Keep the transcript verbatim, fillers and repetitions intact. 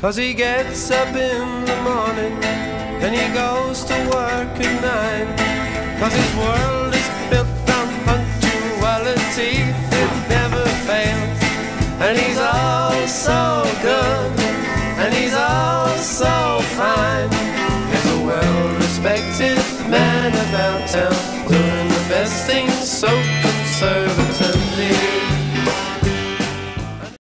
'Cause he gets up in the morning and he goes to work at nine. 'Cause his world is built on punctuality, it never fails. And he's all so good, and he's all so fine. He's a well-respected man about town, doing the best things so good.